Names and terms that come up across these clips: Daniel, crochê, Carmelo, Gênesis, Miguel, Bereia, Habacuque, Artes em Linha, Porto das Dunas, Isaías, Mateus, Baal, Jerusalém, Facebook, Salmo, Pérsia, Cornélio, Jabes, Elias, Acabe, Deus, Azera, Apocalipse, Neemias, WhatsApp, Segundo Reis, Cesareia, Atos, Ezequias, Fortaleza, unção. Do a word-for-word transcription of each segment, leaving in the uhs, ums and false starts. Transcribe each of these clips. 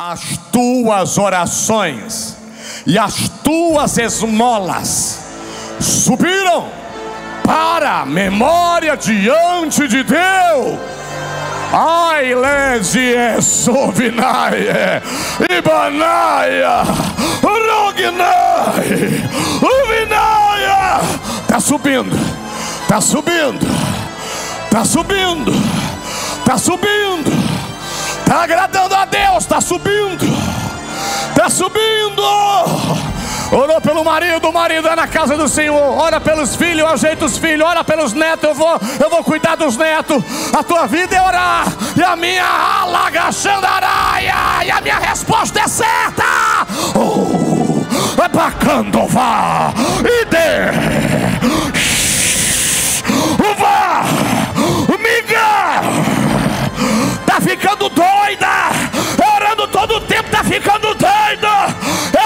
as tuas orações e as tuas esmolas subiram para a memória diante de Deus. Ai, lesie, sovinaie, ibanaia, rognai, uvinaia. Está subindo, está subindo, está subindo, está subindo, está agradando a Deus, está subindo, está subindo. Orou pelo marido, o marido é na casa do Senhor. Ora pelos filhos, eu ajeito os filhos. Ora pelos netos, eu vou, eu vou cuidar dos netos. A tua vida é orar, e a minha alagaxandaraia, e a minha resposta é certa. Oh, é bacando, vá e dê, vá, Miguel, tá ficando doida, orando todo o tempo, tá ficando doida.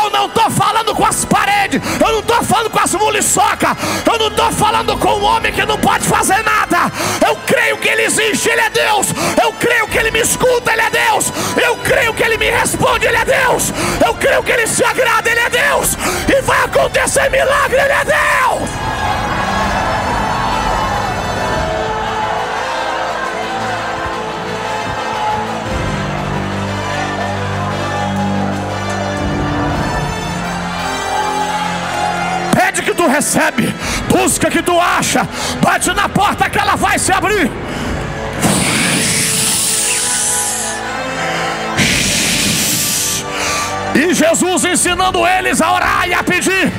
Eu não estou falando com as paredes, eu não estou falando com as muliçoca, eu não estou falando com o homem que não pode fazer nada. Eu creio que ele existe, ele é Deus. Eu creio que ele me escuta, ele é Deus. Eu creio que ele me responde, ele é Deus. Eu creio que ele se agrada, ele é Deus. E vai acontecer milagre, ele é Deus. Que tu recebe, busca que tu acha, bate na porta que ela vai se abrir. E Jesus ensinando eles a orar e a pedir,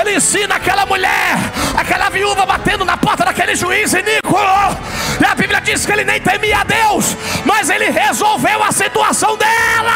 ele ensina aquela mulher, aquela viúva batendo na porta daquele juiz iníquo, e a Bíblia diz que ele nem temia a Deus, mas ele resolveu a situação dela.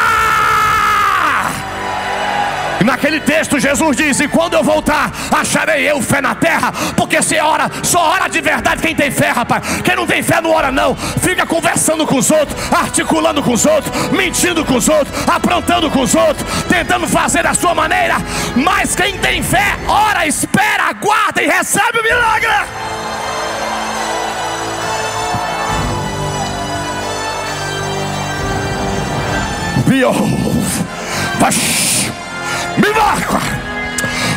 Naquele texto Jesus diz: e quando eu voltar, acharei eu fé na terra. Porque se ora, só ora de verdade quem tem fé, rapaz. Quem não tem fé não ora não. Fica conversando com os outros, articulando com os outros, mentindo com os outros, aprontando com os outros, tentando fazer da sua maneira. Mas quem tem fé, ora, espera, aguarda e recebe o milagre. Vai. Milagre,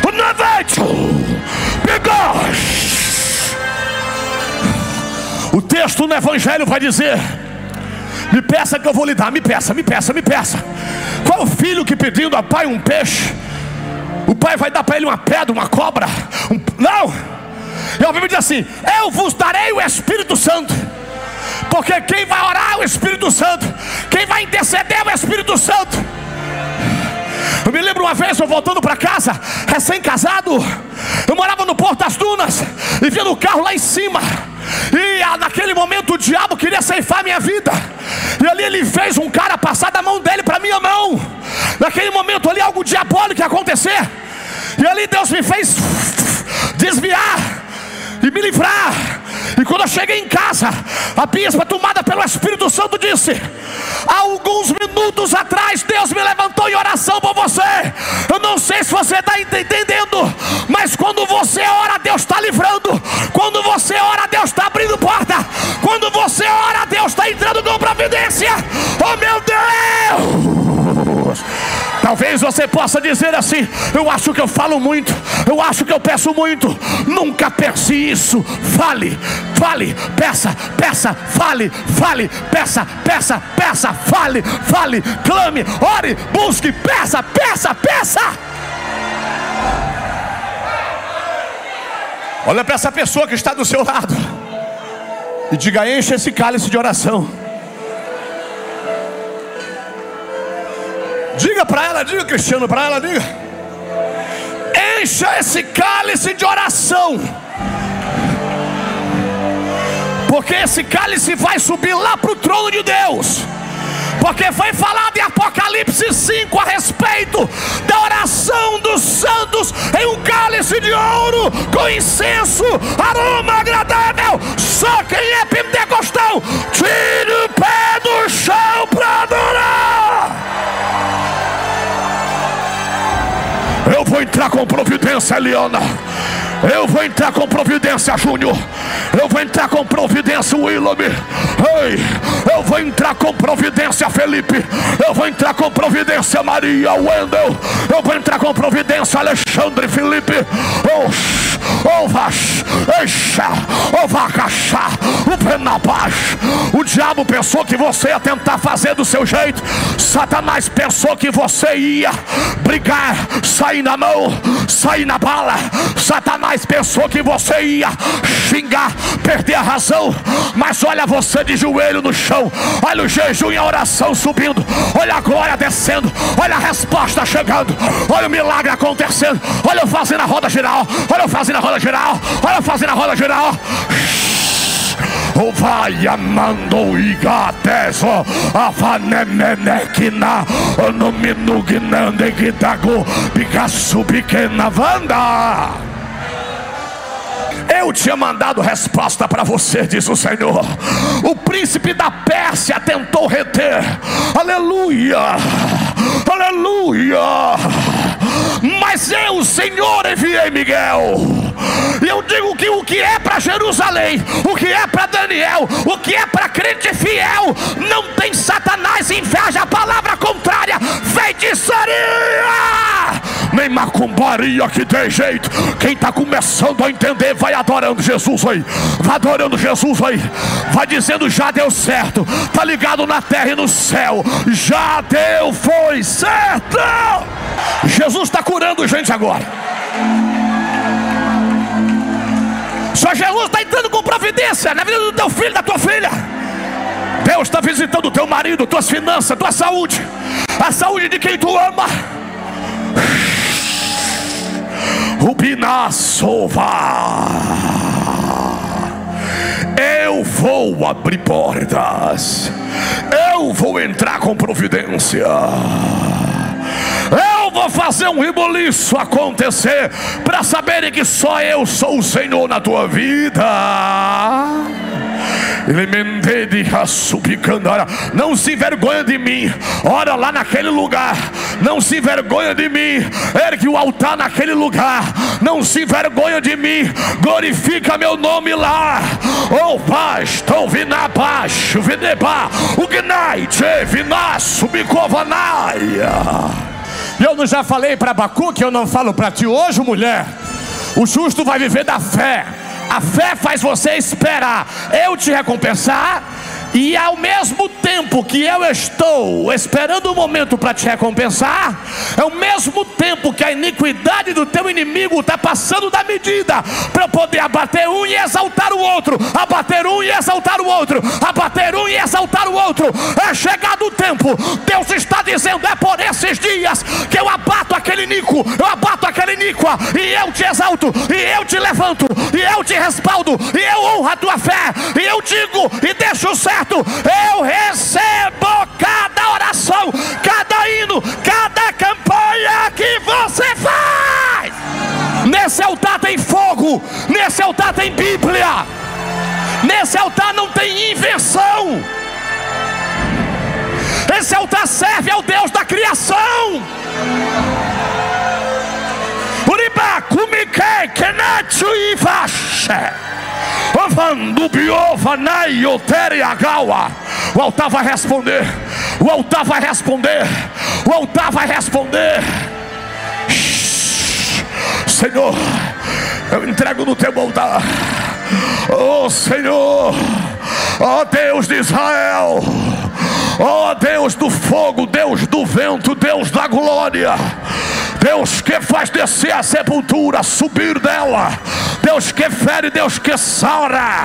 o nevento, o texto no Evangelho vai dizer: me peça que eu vou lhe dar, me peça, me peça, me peça. Qual o filho que pedindo a pai um peixe, o pai vai dar para ele uma pedra, uma cobra? Um... Não, e a Bíblia diz assim: eu vos darei o Espírito Santo. Porque quem vai orar é o Espírito Santo, quem vai interceder é o Espírito Santo. Eu me lembro uma vez, eu voltando para casa, recém-casado, eu morava no Porto das Dunas, e via no carro lá em cima, e naquele momento o diabo queria ceifar minha vida, e ali ele fez um cara passar da mão dele para minha mão. Naquele momento ali algo diabólico ia acontecer, e ali Deus me fez desviar e me livrar. E quando eu cheguei em casa, a bispa, tomada pelo Espírito Santo, disse: há alguns minutos atrás Deus me levantou em oração por você. Eu não sei se você está entendendo, mas quando você ora, Deus está livrando. Quando você ora, Deus está abrindo porta. Quando você ora, Deus está entrando com providência. Oh meu Deus! Talvez você possa dizer assim: eu acho que eu falo muito, eu acho que eu peço muito. Nunca pense isso. Fale, fale, peça, peça, fale, fale, peça, peça, peça, fale, fale, clame, ore, busque, peça, peça, peça. Olha para essa pessoa que está do seu lado e diga: enche esse cálice de oração. Diga para ela, diga, Cristiano, para ela, diga: encha esse cálice de oração. Porque esse cálice vai subir lá para o trono de Deus. Porque foi falado em Apocalipse cinco a respeito da oração dos santos em um cálice de ouro com incenso, aroma agradável. Só quem é pentecostal tire o pé do chão para adorar. Eu vou entrar com providência, Eliana. Eu vou entrar com providência, Júnior. Eu vou entrar com providência, Willam. Ei, eu vou entrar com providência, Felipe. Eu vou entrar com providência, Maria, Wendel. Eu vou entrar com providência, Alexandre, Felipe. Oxi, ovas, eixa, ovacaxá, o penabás. O diabo pensou que você ia tentar fazer do seu jeito. Satanás pensou que você ia brigar, sair na mão, sair na bala. Satanás pensou que você ia xingar, perder a razão. Mas olha você de joelho no chão. Olha o jejum e a oração subindo. Olha a glória descendo. Olha a resposta chegando. Olha o milagre acontecendo. Olha eu fazendo a roda girar. Olha eu fazendo a roda girar. Olha eu fazendo a roda girar. O vai amando igateso avanemenekina onominugnande guitago Picasso pequena vanda. Eu tinha mandado resposta para você, diz o Senhor. O príncipe da Pérsia tentou reter. Aleluia, aleluia. Mas eu, Senhor, enviei Miguel. E eu digo que o que é para Jerusalém, o que é para Daniel, o que é para crente fiel, não tem Satanás inveja. A palavra contrária, feitiçaria, nem macumbaria que tem jeito. Quem está começando a entender, vai adorando Jesus aí, vai adorando Jesus aí, vai dizendo: já deu certo. Tá ligado na terra e no céu, já deu, foi certo. Jesus está curando gente agora. Só Jesus está entrando com providência na vida do teu filho, da tua filha. Deus está visitando o teu marido, tuas finanças, tua saúde, a saúde de quem tu ama. Rubina Sova, eu vou abrir portas, eu vou entrar com providência, eu vou fazer um reboliço acontecer para saberem que só eu sou o Senhor na tua vida. Não se envergonha de mim. Ora lá naquele lugar. Não se envergonha de mim. Ergue o altar naquele lugar. Não se envergonha de mim. Glorifica meu nome lá. Oh paz, estou vindo abaixo, vineba, o gnaite, vinaço, bicovanaia. Eu não já falei para Habacuque, eu não falo para ti hoje, mulher. O justo vai viver da fé. A fé faz você esperar eu te recompensar, e ao mesmo tempo que eu estou esperando o momento para te recompensar, é o mesmo tempo que a iniquidade do teu inimigo está passando da medida, para eu poder abater um e exaltar o outro, abater um e exaltar o outro, abater um e exaltar o outro. É chegado o tempo. Deus está dizendo: é por esses dias que eu abato aquele iníquo, eu abato aquele iníqua, e eu te exalto, e eu te levanto, e eu te respaldo, e eu honro a tua fé, e eu digo e deixo certo. Eu recebo cada oração, cada hino, cada campanha que você faz. Nesse altar tem fogo, nesse altar tem Bíblia, nesse altar não tem invenção. Esse altar serve ao Deus da criação. O altar vai responder, o altar vai responder, o altar vai responder. Senhor, eu entrego no teu altar. Oh Senhor, ó Deus de Israel, ó Deus do fogo, Deus do vento, Deus da glória, Deus que faz descer a sepultura, subir dela, Deus que fere, Deus que sara.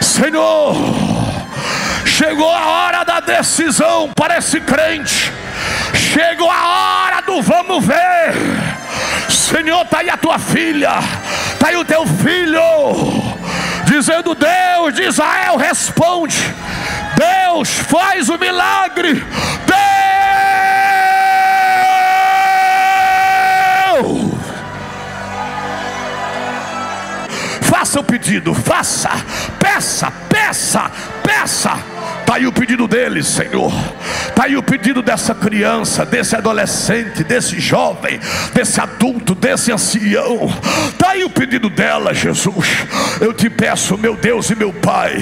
Senhor, chegou a hora da decisão para esse crente. Chegou a hora do vamos ver. Senhor, está aí a tua filha, está aí o teu filho, dizendo: Deus de Israel, responde. Deus faz o milagre. Deus faça o pedido, faça, peça, peça, peça, Está aí o pedido deles, Senhor. Está aí o pedido dessa criança, desse adolescente, desse jovem, desse adulto, desse ancião. Está aí o pedido dela, Jesus. Eu te peço, meu Deus e meu Pai,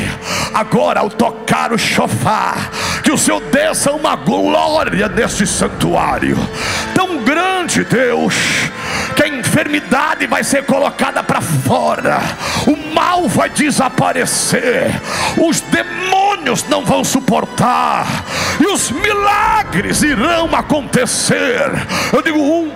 agora ao tocar o chofar, que o Senhor desça uma glória neste santuário tão grande, Deus, que a enfermidade vai ser colocada para fora, o mal vai desaparecer, os demônios não vão suportar e os milagres irão acontecer. Eu digo: um,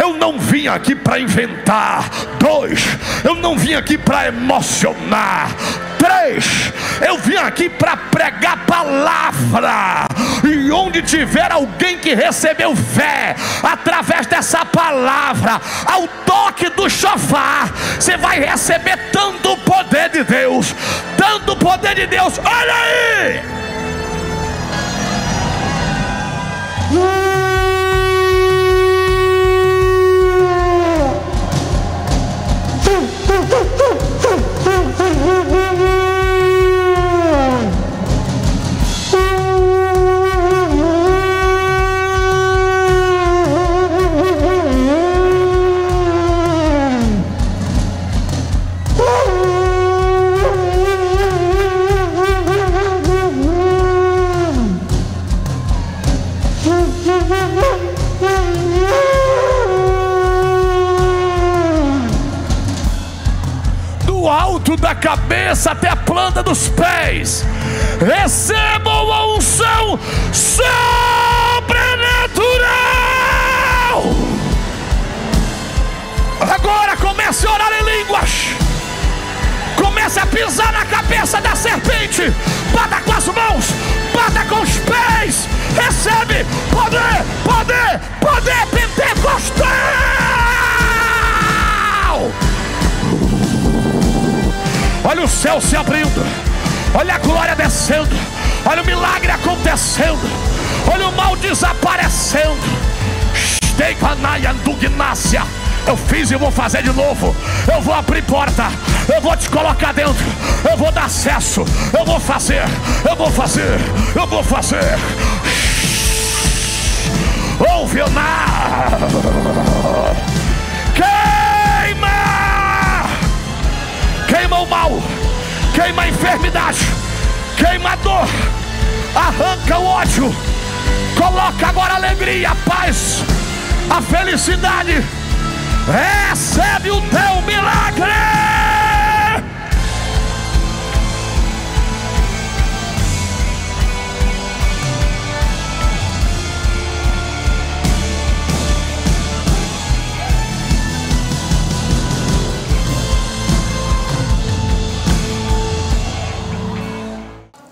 eu não vim aqui para inventar; dois, eu não vim aqui para emocionar; três, eu vim aqui para pregar palavra, e onde tiver alguém que recebeu fé através dessa palavra, ao toque do chofar, você vai receber tanto poder de Deus, tanto poder de Deus, olha aí! Da cabeça até a planta dos pés, recebam a unção sobrenatural. Agora comece a orar em línguas, comece a pisar na cabeça da serpente, bata com as mãos, bata com os pés, recebe poder, poder, poder pentecostal. Olha o céu se abrindo, olha a glória descendo, olha o milagre acontecendo, olha o mal desaparecendo. Eu fiz e vou fazer de novo. Eu vou abrir porta, eu vou te colocar dentro, eu vou dar acesso, eu vou fazer, eu vou fazer, eu vou fazer. Ouve o mar, queima! Queima o mal, queima a enfermidade, queima a dor, arranca o ódio, coloca agora a alegria, a paz, a felicidade. Recebe o teu milagre.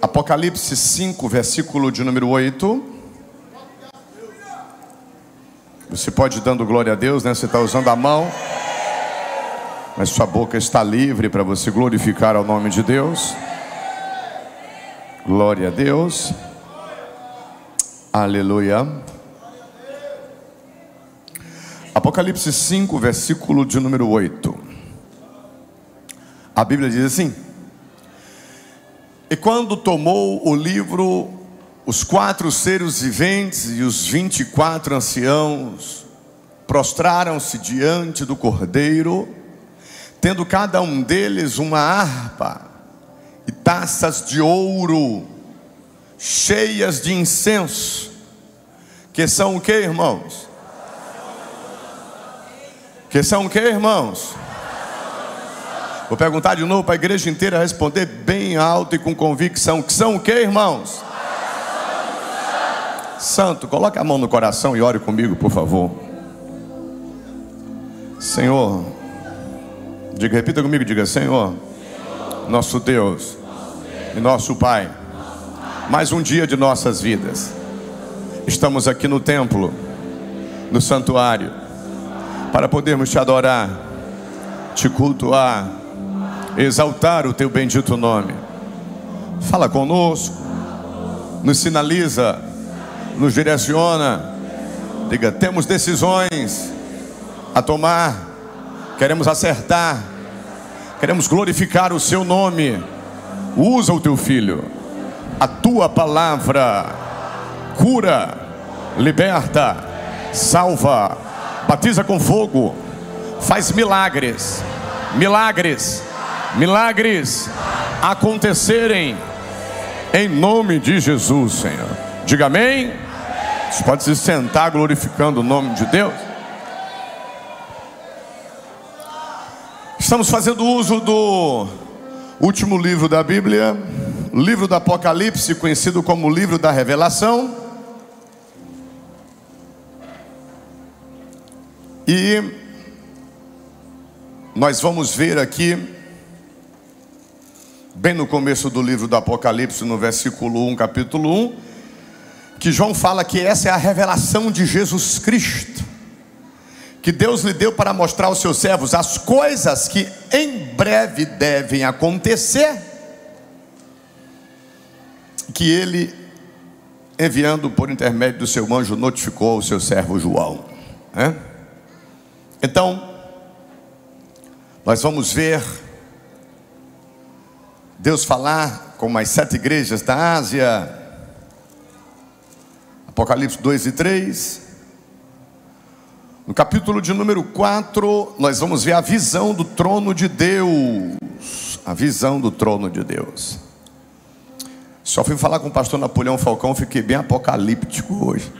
Apocalipse cinco, versículo de número oito. Você pode ir dando glória a Deus, né? Você está usando a mão, mas sua boca está livre para você glorificar ao nome de Deus. Glória a Deus. Aleluia. Apocalipse cinco, versículo de número oito. A Bíblia diz assim: e quando tomou o livro, os quatro seres viventes e os vinte e quatro anciãos prostraram-se diante do Cordeiro, tendo cada um deles uma harpa e taças de ouro, cheias de incenso, que são o que, irmãos? Que são o que, irmãos? Vou perguntar de novo para a igreja inteira responder bem alto e com convicção. Que são o que, irmãos? Santo, coloque a mão no coração e ore comigo, por favor. Senhor, diga, repita comigo, diga: Senhor, nosso Deus e nosso Pai, mais um dia de nossas vidas. Estamos aqui no templo, no santuário, para podermos te adorar, te cultuar, exaltar o teu bendito nome. Fala conosco, nos sinaliza, nos direciona. Diga: temos decisões a tomar, queremos acertar, queremos glorificar o seu nome. Usa o teu filho a tua palavra cura, liberta, salva, batiza com fogo, faz milagres, milagres, milagres acontecerem em nome de Jesus, Senhor. Diga amém. Você pode se sentar glorificando o nome de Deus. Estamos fazendo uso do último livro da Bíblia, o livro do Apocalipse, conhecido como o livro da Revelação. E nós vamos ver aqui, bem no começo do livro do Apocalipse, no versículo um, capítulo um, que João fala que essa é a revelação de Jesus Cristo, que Deus lhe deu para mostrar aos seus servos as coisas que em breve devem acontecer, que ele, enviando por intermédio do seu anjo, notificou ao seu servo João, né? Então, nós vamos ver Deus falar com as sete igrejas da Ásia, Apocalipse dois e três. No capítulo de número quatro, nós vamos ver a visão do trono de Deus. A visão do trono de Deus. Só fui falar com o pastor Napoleão Falcão, fiquei bem apocalíptico hoje.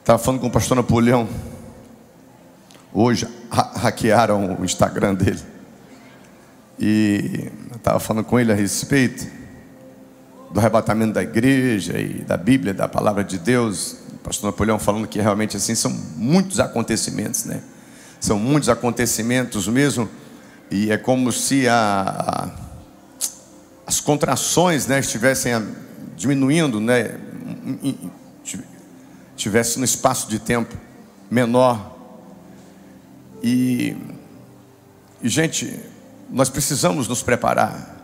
Estava falando com o pastor Napoleão. Hoje hackearam o Instagram dele. E eu estava falando com ele a respeito do arrebatamento da igreja e da Bíblia, da palavra de Deus. O pastor Napoleão falando que realmente assim são muitos acontecimentos, né? São muitos acontecimentos mesmo. E é como se a, as contrações, né, estivessem diminuindo, né, estivesse num espaço de tempo menor. E, e gente, nós precisamos nos preparar,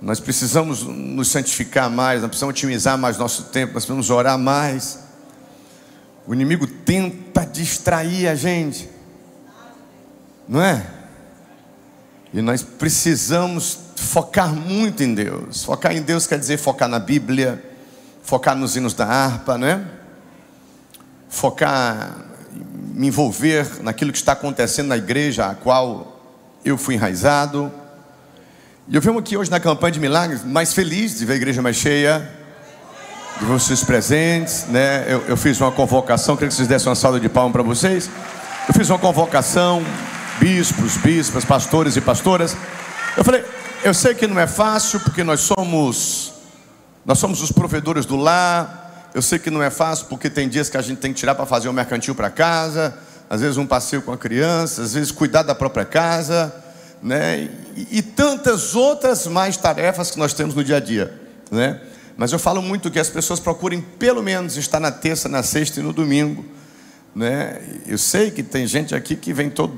nós precisamos nos santificar mais, nós precisamos otimizar mais nosso tempo, nós precisamos orar mais. O inimigo tenta distrair a gente, não é? E nós precisamos focar muito em Deus. Focar em Deus quer dizer focar na Bíblia, focar nos hinos da harpa, não é? Focar, me envolver naquilo que está acontecendo na igreja a qual eu fui enraizado. E eu venho aqui hoje na campanha de milagres mais feliz de ver a igreja mais cheia, de vocês presentes, né? eu, eu fiz uma convocação, queria que vocês dessem uma salva de palmas para vocês. Eu fiz uma convocação, bispos, bispas, pastores e pastoras. Eu falei, eu sei que não é fácil, porque nós somos Nós somos os provedores do lar. Eu sei que não é fácil, porque tem dias que a gente tem que tirar para fazer um mercantil para casa, às vezes um passeio com a criança, às vezes cuidar da própria casa, né? E, e tantas outras mais tarefas que nós temos no dia a dia, né? Mas eu falo muito que as pessoas procurem pelo menos estar na terça, na sexta e no domingo, né? Eu sei que tem gente aqui que vem todo,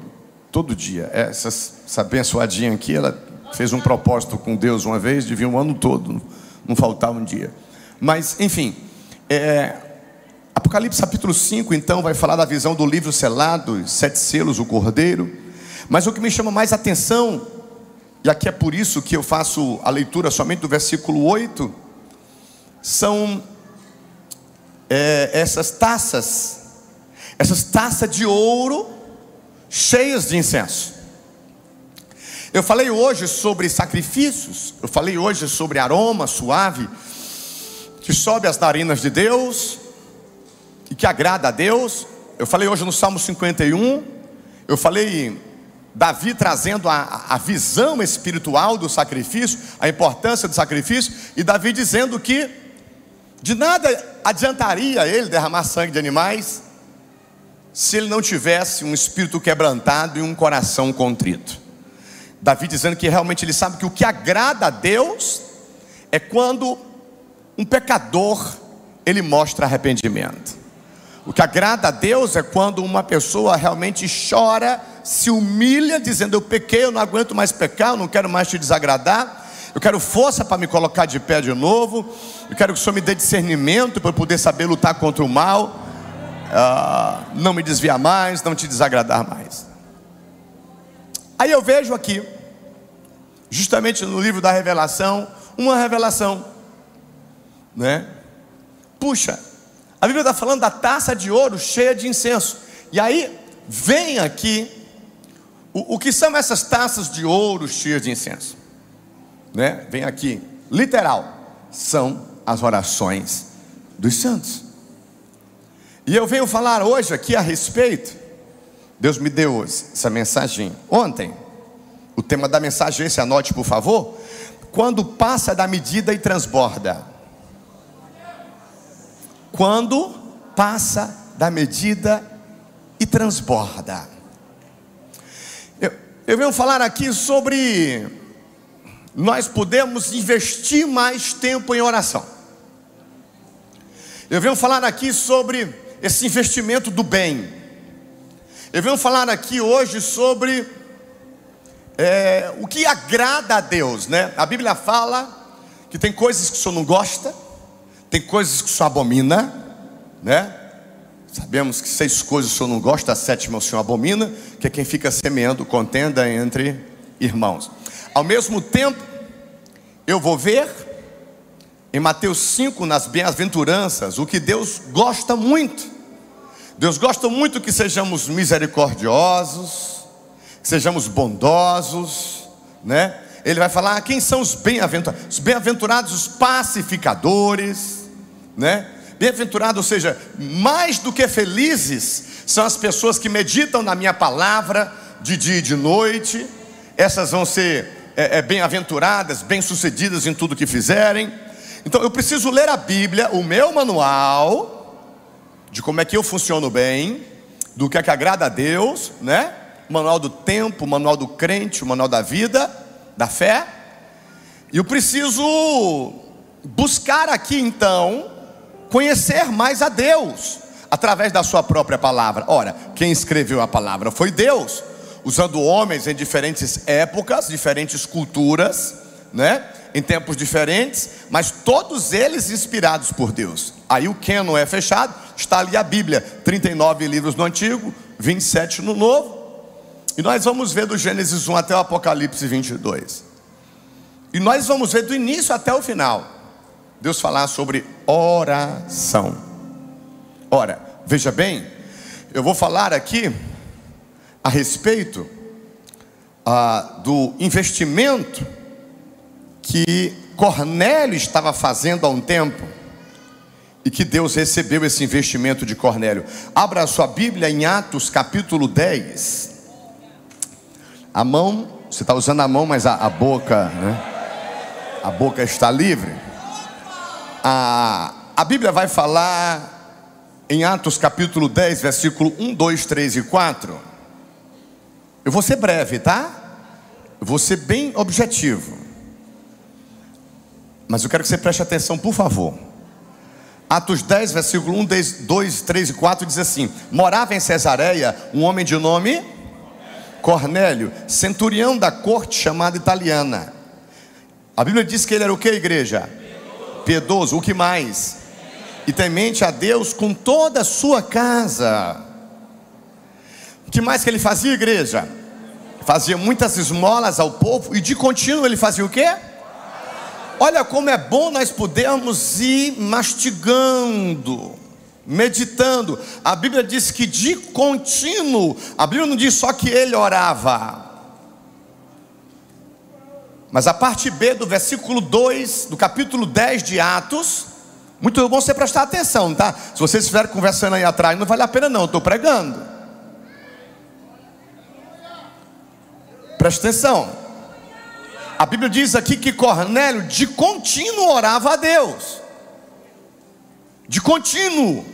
todo dia. Essa, essa abençoadinha aqui, ela fez um propósito com Deus uma vez de vir um ano todo, não faltava um dia. Mas enfim, é... Apocalipse capítulo cinco, então, vai falar da visão do livro selado, sete selos, o cordeiro. Mas o que me chama mais atenção, e aqui é por isso que eu faço a leitura somente do versículo oito, são é, essas taças, essas taças de ouro cheias de incenso. Eu falei hoje sobre sacrifícios, eu falei hoje sobre aroma suave, que sobe as narinas de Deus e que agrada a Deus. Eu falei hoje no Salmo cinquenta e um, eu falei Davi trazendo a, a visão espiritual do sacrifício, a importância do sacrifício, e Davi dizendo que de nada adiantaria ele derramar sangue de animais se ele não tivesse um espírito quebrantado e um coração contrito. Davi dizendo que realmente ele sabe que o que agrada a Deus é quando um pecador ele mostra arrependimento. O que agrada a Deus é quando uma pessoa realmente chora, se humilha, dizendo, eu pequei, eu não aguento mais pecar, eu não quero mais te desagradar, eu quero força para me colocar de pé de novo, eu quero que o Senhor me dê discernimento para eu poder saber lutar contra o mal, ah, não me desviar mais, não te desagradar mais. Aí eu vejo aqui, justamente no livro da Revelação, uma revelação, né? Puxa, a Bíblia está falando da taça de ouro cheia de incenso. E aí vem aqui o, o que são essas taças de ouro cheias de incenso, né? Vem aqui, literal, são as orações dos santos. E eu venho falar hoje aqui a respeito. Deus me deu essa mensagem ontem. O tema da mensagem é esse, anote por favor: quando passa da medida e transborda. Quando passa da medida e transborda. Eu, eu venho falar aqui sobre nós podemos investir mais tempo em oração. Eu venho falar aqui sobre esse investimento do bem. Eu venho falar aqui hoje sobre é, o que agrada a Deus, né? A Bíblia fala que tem coisas que o senhor não gosta, tem coisas que o senhor abomina, né? Sabemos que seis coisas o senhor não gosta, a sétima o senhor abomina, que é quem fica semeando contenda entre irmãos. Ao mesmo tempo, eu vou ver em Mateus cinco, nas bem-aventuranças, o que Deus gosta muito. Deus gosta muito que sejamos misericordiosos, que sejamos bondosos, né? Ele vai falar quem são os bem-aventurados. Os bem-aventurados, os pacificadores, né? Bem-aventurados, ou seja, mais do que felizes, são as pessoas que meditam na minha palavra de dia e de noite. Essas vão ser é, é, bem-aventuradas, bem-sucedidas em tudo que fizerem. Então eu preciso ler a Bíblia, o meu manual de como é que eu funciono bem, do que é que agrada a Deus, né? Manual do tempo, manual do crente, o manual da vida, da fé. E eu preciso buscar aqui então conhecer mais a Deus através da sua própria palavra. Ora, quem escreveu a palavra foi Deus, usando homens em diferentes épocas, diferentes culturas, né? Em tempos diferentes, mas todos eles inspirados por Deus. Aí o cânon é fechado, está ali a Bíblia, trinta e nove livros no Antigo, vinte e sete no Novo. E nós vamos ver do Gênesis um até o Apocalipse vinte e dois. E nós vamos ver do início até o final Deus falar sobre oração. Ora, veja bem, eu vou falar aqui a respeito ah, do investimento que Cornélio estava fazendo há um tempo, e que Deus recebeu esse investimento de Cornélio. Abra a sua Bíblia em Atos capítulo dez. A mão, você está usando a mão, mas a, a boca, né? A boca está livre. A, a Bíblia vai falar em Atos capítulo dez, versículo um, dois, três e quatro. Eu vou ser breve, tá? Eu vou ser bem objetivo. Mas eu quero que você preste atenção, por favor. Atos dez, versículo um, dois, três e quatro diz assim: morava em Cesareia um homem de nome Cornélio, centurião da corte chamada italiana. A Bíblia diz que ele era o que, igreja? Piedoso. Piedoso, o que mais? E temente a Deus com toda a sua casa. O que mais que ele fazia, igreja? Fazia muitas esmolas ao povo, e de contínuo ele fazia o quê? Olha como é bom nós podermos ir mastigando, meditando. A Bíblia diz que de contínuo. A Bíblia não diz só que ele orava, mas a parte B do versículo dois do capítulo dez de Atos. Muito bom você prestar atenção, tá? Se vocês estiverem conversando aí atrás, não vale a pena não, eu estou pregando. Preste atenção. A Bíblia diz aqui que Cornélio de contínuo orava a Deus. De contínuo,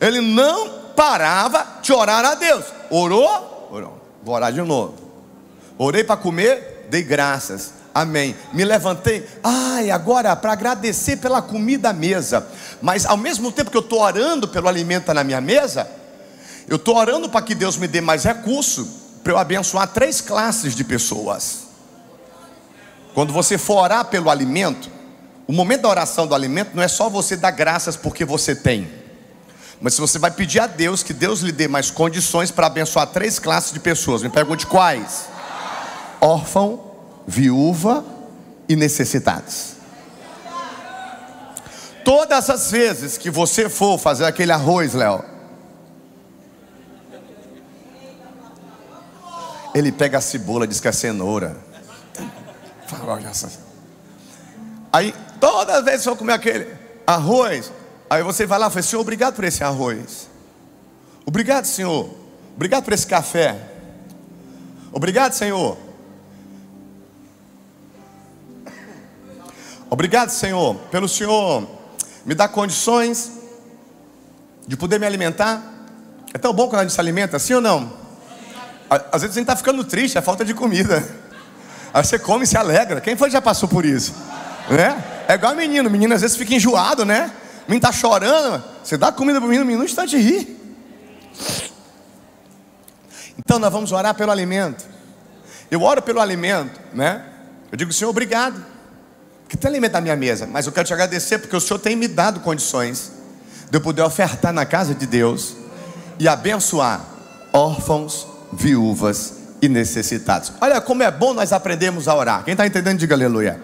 ele não parava de orar a Deus. Orou? Orou. Vou orar de novo. Orei para comer, dei graças. Amém. Me levantei. Ai, agora para agradecer pela comida à mesa. Mas ao mesmo tempo que eu estou orando pelo alimento na minha mesa, eu estou orando para que Deus me dê mais recurso para eu abençoar três classes de pessoas. Quando você for orar pelo alimento, o momento da oração do alimento não é só você dar graças porque você tem, mas se você vai pedir a Deus que Deus lhe dê mais condições para abençoar três classes de pessoas. Me pergunte quais? Órfão, viúva e necessitados. Todas as vezes que você for fazer aquele arroz, Léo, ele pega a cebola, diz que é cenoura. Aí, todas as vezes que eu comer aquele arroz, aí você vai lá e fala: Senhor, obrigado por esse arroz. Obrigado, Senhor. Obrigado por esse café. Obrigado, Senhor. Obrigado, Senhor, pelo Senhor me dar condições de poder me alimentar. É tão bom quando a gente se alimenta, sim ou não? Às vezes a gente está ficando triste, é falta de comida. Aí você come e se alegra. Quem foi que já passou por isso? Né? É igual menino, menino às vezes fica enjoado, né? O menino está chorando, você dá comida para o menino, o menino não está de rir. Então nós vamos orar pelo alimento. Eu oro pelo alimento, né? Eu digo: Senhor, obrigado que tem alimento na minha mesa, mas eu quero te agradecer porque o Senhor tem me dado condições de eu poder ofertar na casa de Deus e abençoar órfãos, viúvas e necessitados. Olha como é bom nós aprendermos a orar. Quem está entendendo, diga aleluia.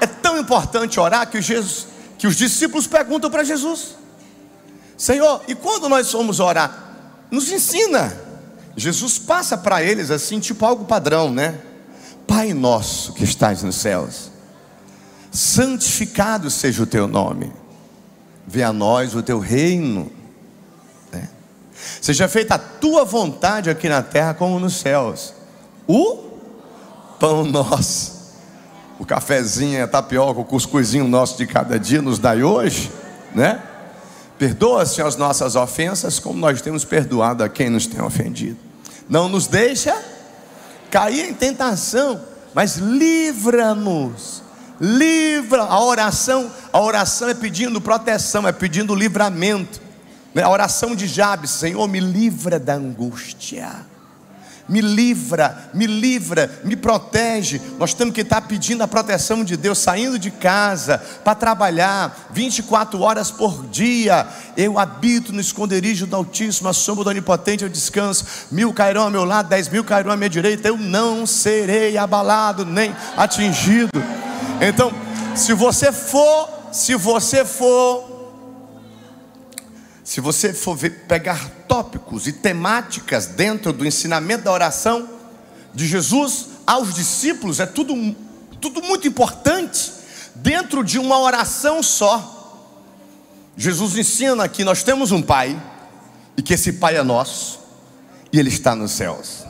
É tão importante orar que, Jesus, que os discípulos perguntam para Jesus: Senhor, e quando nós formos orar, nos ensina. Jesus passa para eles assim, tipo algo padrão, né? Pai nosso que estás nos céus, santificado seja o teu nome, venha a nós o teu reino, né? Seja feita a tua vontade aqui na terra como nos céus. O pão nosso, o cafezinho, a tapioca, o cuscuzinho nosso de cada dia nos dai hoje, né? Perdoa, Senhor, as nossas ofensas como nós temos perdoado a quem nos tem ofendido. Não nos deixa cair em tentação, mas livra-nos, livra. A oração, a oração é pedindo proteção, é pedindo livramento, né? A oração de Jabes: Senhor, me livra da angústia, me livra, me livra, me protege. Nós temos que estar pedindo a proteção de Deus, saindo de casa para trabalhar, vinte e quatro horas por dia. Eu habito no esconderijo do Altíssimo, a sombra do Onipotente eu descanso. Mil cairão ao meu lado, dez mil cairão à minha direita, eu não serei abalado nem atingido. Então, se você for, se você for Se você for ver, pegar tópicos e temáticas dentro do ensinamento da oração de Jesus aos discípulos, é tudo, tudo muito importante dentro de uma oração só. Jesus ensina que nós temos um Pai, e que esse Pai é nosso, e Ele está nos céus.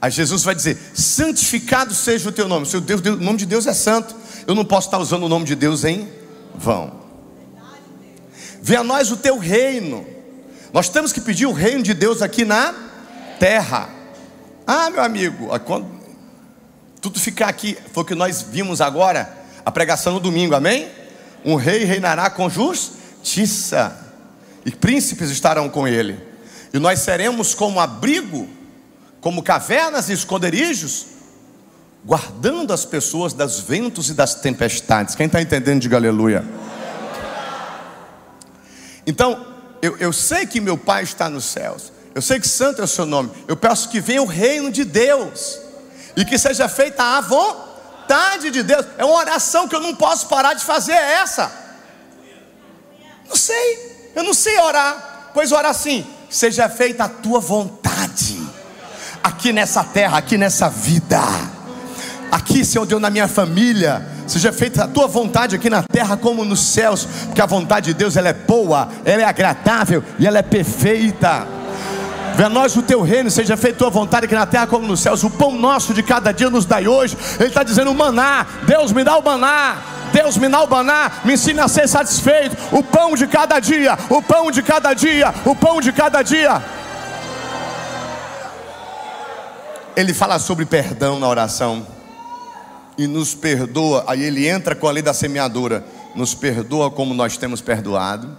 Aí Jesus vai dizer: santificado seja o teu nome. Seu Deus, Deus, o nome de Deus é santo. Eu não posso estar usando o nome de Deus em vão. Venha a nós o teu reino. Nós temos que pedir o reino de Deus aqui na terra. Ah, meu amigo, quando tudo ficar aqui, foi o que nós vimos agora, a pregação no domingo, amém? Um rei reinará com justiça, e príncipes estarão com ele, e nós seremos como abrigo, como cavernas e esconderijos, guardando as pessoas das ventos e das tempestades. Quem está entendendo, diga aleluia. Então, eu, eu sei que meu Pai está nos céus, eu sei que santo é o seu nome. Eu peço que venha o reino de Deus, e que seja feita a vontade de Deus. É uma oração que eu não posso parar de fazer, é essa. Não sei, eu não sei orar. Pois orar assim: seja feita a tua vontade, aqui nessa terra, aqui nessa vida, aqui, Senhor Deus, na minha família. Seja feita a tua vontade aqui na terra como nos céus, porque a vontade de Deus, ela é boa, ela é agradável e ela é perfeita. Venha a nós o teu reino, seja feita a tua vontade aqui na terra como nos céus. O pão nosso de cada dia nos dai hoje. Ele está dizendo: o maná, Deus me dá o maná, Deus me dá o maná, me ensina a ser satisfeito. O pão de cada dia, o pão de cada dia, o pão de cada dia. Ele fala sobre perdão na oração. E nos perdoa, aí ele entra com a lei da semeadura: nos perdoa como nós temos perdoado.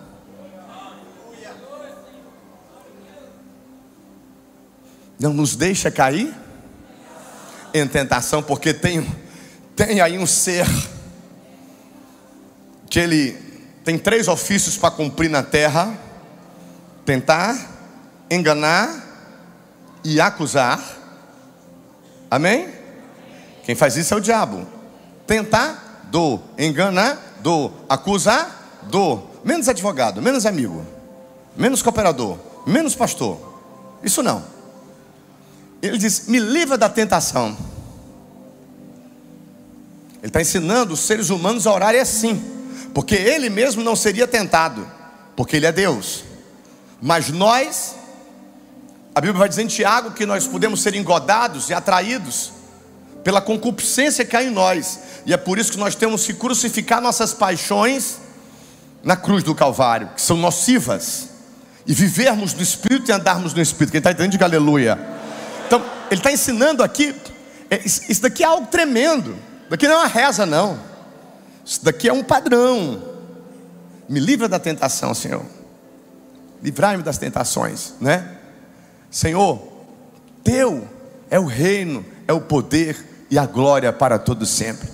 Não nos deixa cair em tentação, porque tem, tem aí um ser que ele tem três ofícios para cumprir na terra: tentar, enganar e acusar. Amém? Quem faz isso é o diabo. Tentador, enganador, acusador. Menos advogado, menos amigo, menos cooperador, menos pastor. Isso não. Ele diz, me livra da tentação. Ele está ensinando os seres humanos a orarem assim, porque ele mesmo não seria tentado, porque ele é Deus. Mas nós, a Bíblia vai dizer em Tiago que nós podemos ser engodados e atraídos pela concupiscência que há em nós. E é por isso que nós temos que crucificar nossas paixões na cruz do Calvário, que são nocivas, e vivermos no Espírito e andarmos no Espírito. Quem está entendendo, diga aleluia. Então, ele está ensinando aqui, isso daqui é algo tremendo. Daqui não é uma reza, não. Isso daqui é um padrão. Me livra da tentação, Senhor. Livrai-me das tentações, né? Senhor, teu é o reino, é o poder e a glória para todos sempre.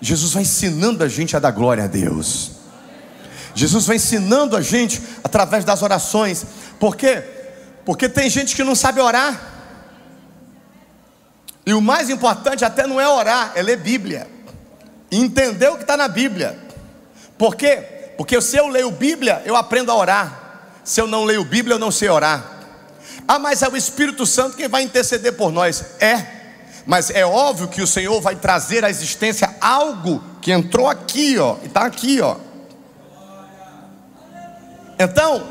Jesus vai ensinando a gente a dar glória a Deus. Jesus vai ensinando a gente através das orações. Por quê? Porque tem gente que não sabe orar. E o mais importante até não é orar, é ler Bíblia. Entender o que está na Bíblia. Por quê? Porque se eu leio Bíblia, eu aprendo a orar. Se eu não leio Bíblia, eu não sei orar. Ah, mas é o Espírito Santo quem vai interceder por nós. É. Mas é óbvio que o Senhor vai trazer à existência algo que entrou aqui, ó. E está aqui, ó. Então,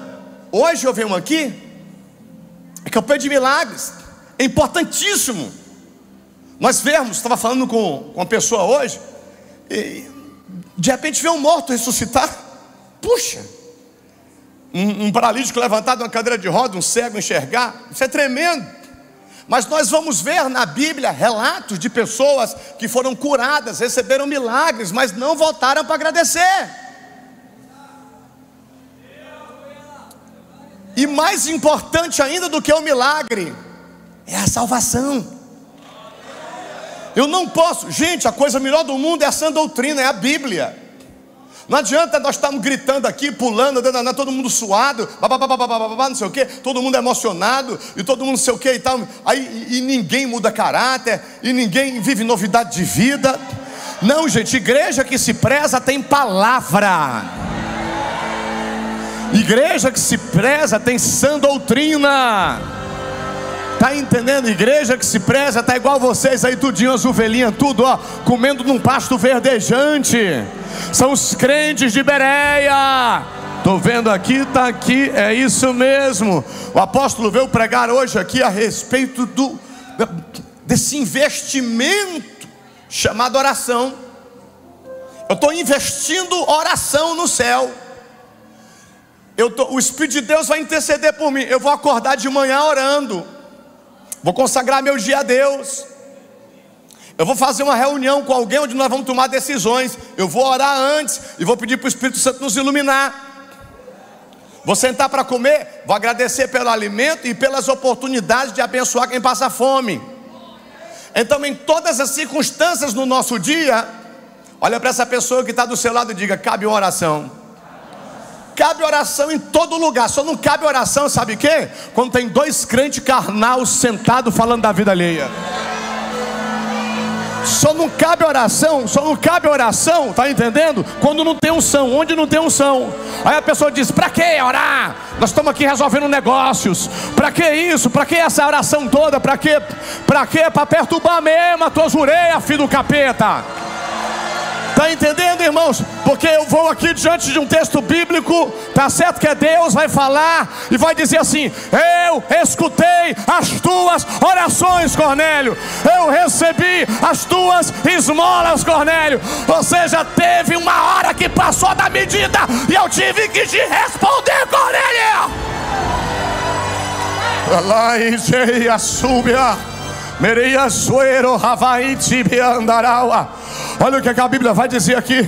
hoje eu venho aqui, é campanha de milagres. É importantíssimo nós vemos. Estava falando com uma pessoa hoje, e de repente vê um morto ressuscitar. Puxa, um, um paralítico levantado, uma cadeira de roda, um cego enxergar. Isso é tremendo. Mas nós vamos ver na Bíblia relatos de pessoas que foram curadas, receberam milagres, mas não voltaram para agradecer. E mais importante ainda do que o milagre é a salvação. Eu não posso, gente, a coisa melhor do mundo é a sã doutrina, é a Bíblia. Não adianta nós estarmos gritando aqui, pulando, todo mundo suado, babá, não sei o que, todo mundo emocionado, e todo mundo não sei o que e tal. Aí, e ninguém muda caráter, e ninguém vive novidade de vida. Não, gente, igreja que se preza tem palavra. Igreja que se preza tem sã doutrina. Está entendendo? Igreja que se preza está igual vocês aí, tudinho, as ovelhinhas, tudo, ó, comendo num pasto verdejante. São os crentes de Bereia. Estou vendo aqui, está aqui, é isso mesmo. O apóstolo veio pregar hoje aqui a respeito do, desse investimento chamado oração. Eu estou investindo oração no céu. Eu tô, o Espírito de Deus vai interceder por mim. Eu vou acordar de manhã orando. Vou consagrar meu dia a Deus. Eu vou fazer uma reunião com alguém onde nós vamos tomar decisões. Eu vou orar antes e vou pedir para o Espírito Santo nos iluminar. Vou sentar para comer, vou agradecer pelo alimento e pelas oportunidades de abençoar quem passa fome. Então, em todas as circunstâncias no nosso dia, olha para essa pessoa que está do seu lado e diga: cabe uma oração. Cabe oração em todo lugar. Só não cabe oração, sabe o quê? Quando tem dois crentes carnal sentados falando da vida alheia. Só não cabe oração, só não cabe oração, tá entendendo? Quando não tem unção, onde não tem unção. Aí a pessoa diz: pra que orar? Nós estamos aqui resolvendo negócios. Pra que isso? Pra que essa oração toda? Pra que? Pra que? Pra perturbar mesmo a tua orelha, filho do capeta. Está entendendo, irmãos? Porque eu vou aqui diante de um texto bíblico, tá certo que é Deus, vai falar e vai dizer assim: eu escutei as tuas orações, Cornélio. Eu recebi as tuas esmolas, Cornélio. Ou seja, teve uma hora que passou da medida e eu tive que te responder, Cornélio. Olha o que a Bíblia vai dizer aqui,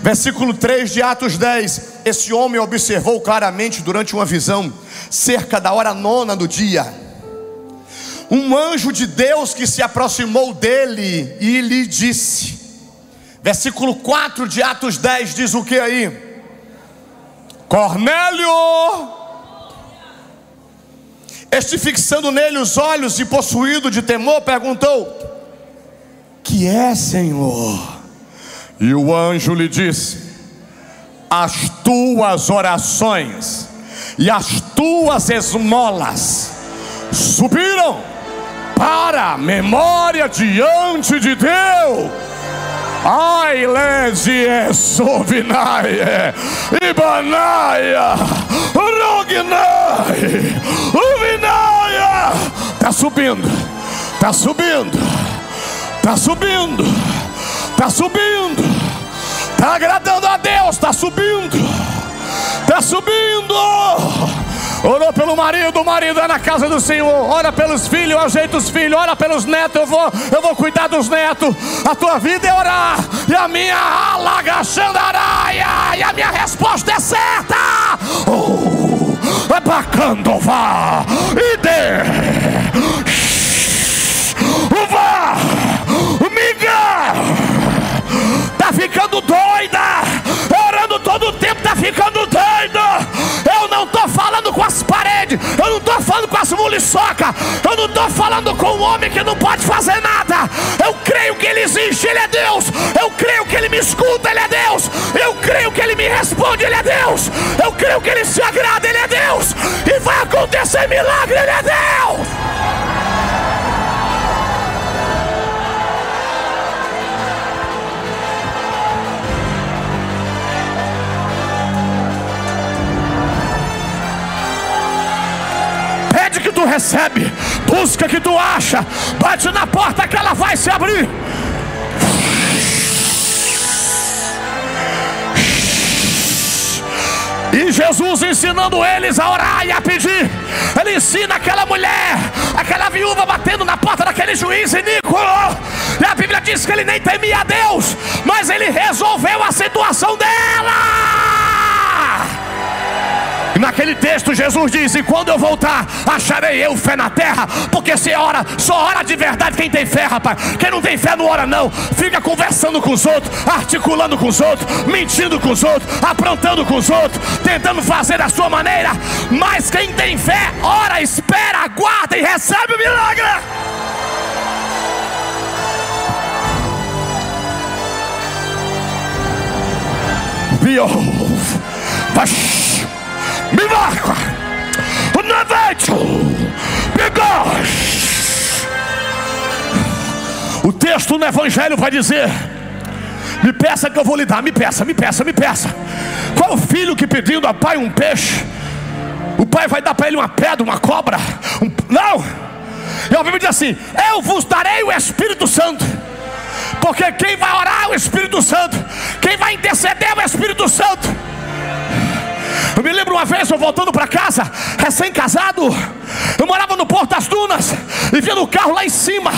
versículo três de Atos dez. Esse homem observou claramente durante uma visão, cerca da hora nona do dia, um anjo de Deus que se aproximou dele e lhe disse. Versículo quatro de Atos dez diz o que aí? Cornélio, Este, fixando nele os olhos e possuído de temor, perguntou: que é, Senhor? E o anjo lhe disse: as tuas orações e as tuas esmolas subiram para a memória diante de Deus. Ailesie sovinaie, ibanaia, rognai, uvinaia. Está subindo, está subindo, está subindo, está subindo, está agradando a Deus, está subindo, está subindo. Orou pelo marido, o marido é na casa do Senhor. Ora pelos filhos, eu ajeito os filhos. Ora pelos netos, eu vou, eu vou cuidar dos netos. A tua vida é orar, e a minha alagaxandaraia, e a minha resposta é certa. É bacandová, e de vá, Miguel, tá ficando doida, orando todo o tempo, tá ficando doida. Eu não estou falando com as paredes, eu não estou falando com as muliçocas, eu não estou falando com um homem que não pode fazer nada. Eu creio que ele existe, ele é Deus. Eu creio que ele me escuta, ele é Deus. Eu creio que ele me responde, ele é Deus. Eu creio que ele se agrada, ele é Deus. E vai acontecer milagre, ele é Deus. Que tu recebe, busca que tu acha, bate na porta que ela vai se abrir. E Jesus ensinando eles a orar e a pedir, ele ensina aquela mulher, aquela viúva batendo na porta daquele juiz iníquo. E a Bíblia diz que ele nem temia a Deus, mas ele resolveu a situação dela. Naquele texto Jesus diz: e quando eu voltar, acharei eu fé na terra. Porque se ora, só ora de verdade quem tem fé, rapaz. Quem não tem fé não ora não. Fica conversando com os outros, articulando com os outros, mentindo com os outros, aprontando com os outros, tentando fazer da sua maneira. Mas quem tem fé, ora, espera, aguarda e recebe o milagre. Behold, Milagre, o nevento, o texto no Evangelho vai dizer: me peça que eu vou lhe dar, me peça, me peça, me peça. Qual o filho que pedindo a pai um peixe, o pai vai dar para ele uma pedra, uma cobra? Um... Não, e a Bíblia diz assim: eu vos darei o Espírito Santo. Porque quem vai orar é o Espírito Santo, quem vai interceder é o Espírito Santo. Eu me lembro uma vez, eu voltando para casa, recém-casado, eu morava no Porto das Dunas, e vinha no carro lá em cima,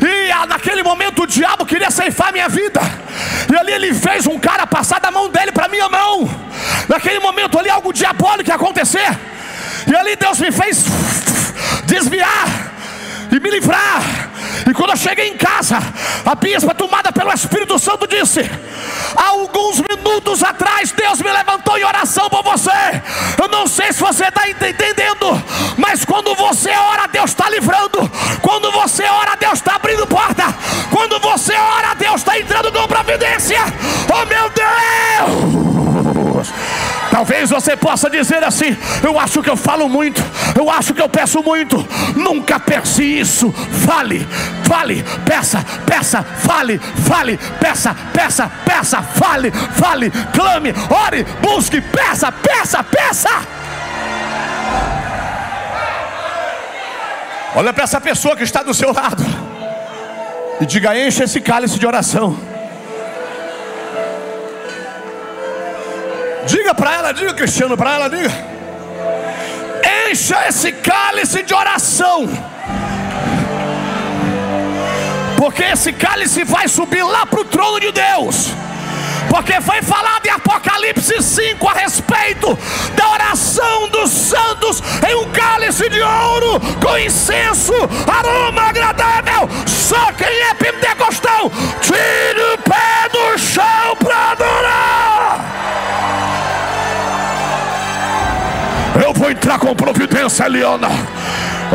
e naquele momento o diabo queria ceifar minha vida, e ali ele fez um cara passar da mão dele para minha mão. Naquele momento ali algo diabólico ia acontecer, e ali Deus me fez desviar e me livrar. E quando eu cheguei em casa, a bispa, tomada pelo Espírito Santo, disse: há alguns minutos atrás Deus me levantou em oração por você. Eu não sei se você está entendendo, mas quando você ora, Deus está livrando. Quando você ora, Deus está abrindo porta. Quando você ora, Deus está entrando com providência. Oh meu Deus! Talvez você possa dizer assim: eu acho que eu falo muito, eu acho que eu peço muito. Nunca pense isso. Fale, fale, peça, peça, fale, fale, peça, peça, peça, fale, fale, clame, ore, busque, peça, peça, peça. Olha para essa pessoa que está do seu lado e diga: enche esse cálice de oração. Diga para ela, diga, Cristiano, para ela, diga: encha esse cálice de oração. Porque esse cálice vai subir lá para o trono de Deus. Porque foi falado em Apocalipse cinco a respeito da oração dos santos em um cálice de ouro com incenso, aroma agradável. Só quem é pentecostal tira o pé do chão para adorar. Eu vou entrar com providência, Eliana.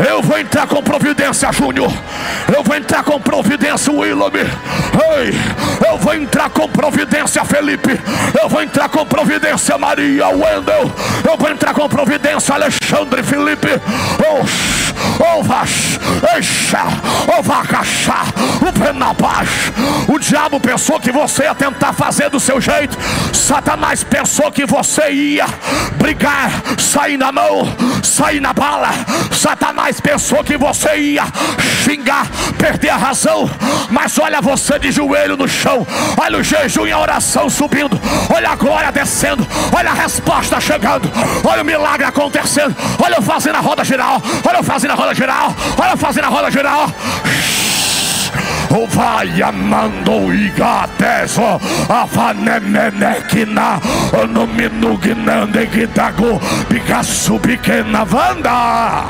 Eu vou entrar com providência, Júnior. Eu vou entrar com providência, Willow. Ei, eu vou entrar com providência, Felipe. Eu vou entrar com providência, Maria, Wendel. Eu vou entrar com providência, Alexandre, Felipe. Oxi, oh, ovas, eixa, ovacaxá, o penabás. O diabo pensou que você ia tentar fazer do seu jeito. Satanás pensou que você ia brigar, sair na mão, sair na bala. Satanás pensou que você ia xingar, perder a razão. Mas olha você de joelho no chão. Olha o jejum e a oração subindo. Olha a glória descendo. Olha a resposta chegando. Olha o milagre acontecendo. Olha eu fazendo a roda geral. Olha eu fazendo a roda geral. Olha eu fazendo a roda geral. O vai amando igateso avanemenekina onominugnande guidago picasso pequena vanda.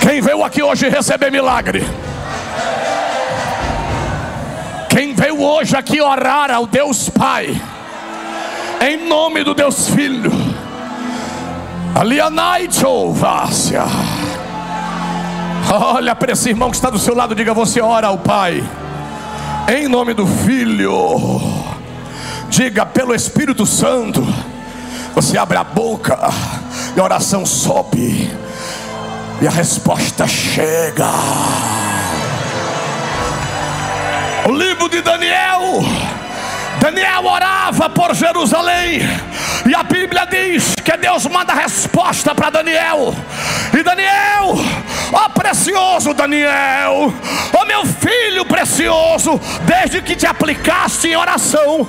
Quem veio aqui hoje receber milagre? Quem veio hoje aqui orar ao Deus Pai em nome do Deus Filho? Alianai Jovácia. Olha para esse irmão que está do seu lado, diga: você ora ao Pai em nome do Filho. Diga: pelo Espírito Santo. Você abre a boca e a oração sobe e a resposta chega. O livro de Daniel. Daniel orava por Jerusalém, e a Bíblia diz que Deus manda resposta para Daniel. E Daniel, ó precioso Daniel, ó meu filho precioso, desde que te aplicaste em oração,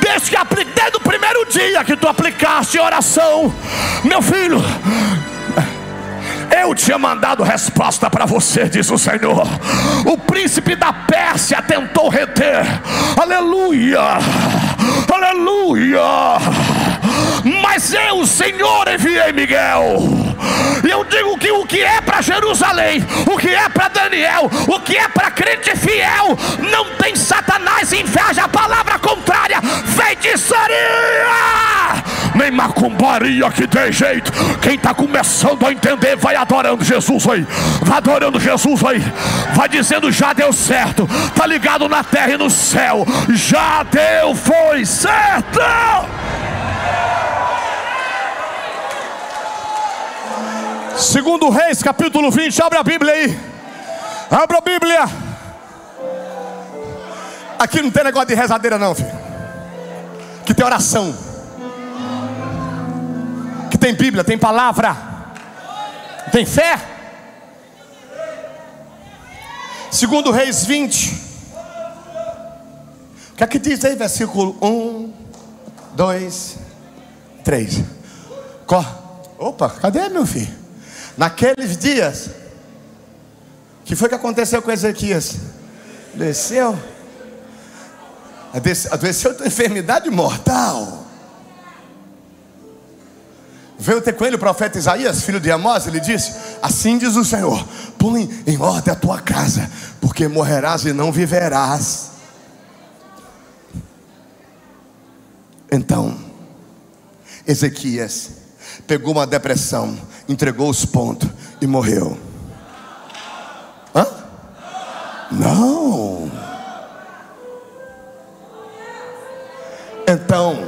desde, que, desde o primeiro dia que tu aplicaste em oração, meu filho, eu tinha mandado resposta para você, diz o Senhor. O príncipe da Pérsia tentou reter, aleluia, aleluia, mas eu, Senhor, enviei Miguel. E eu digo que o que é para Jerusalém, o que é para Daniel, o que é para crente fiel, não tem Satanás inveja. A palavra contrária, feitiçaria, nem macumbaria que tem jeito. Quem está começando a entender, vai adorando Jesus aí, vai adorando Jesus aí, vai dizendo: já deu certo. Está ligado na terra e no céu, já deu, foi certo. Segundo Reis, capítulo vinte, abre a Bíblia aí, abre a Bíblia. Aqui não tem negócio de rezadeira não, filho. Que tem oração, que tem Bíblia, tem palavra, tem fé. Segundo Reis vinte, o que é que diz aí? Versículo um, dois, três. Corre. Opa, cadê meu filho? Naqueles dias, o que foi que aconteceu com Ezequias? Desceu, adoeceu de enfermidade mortal. Veio ter com ele o profeta Isaías, filho de Amós. Ele disse: assim diz o Senhor, põe em ordem a tua casa, porque morrerás e não viverás. Então Ezequias pegou uma depressão, entregou os pontos e morreu. Hã? Não. Então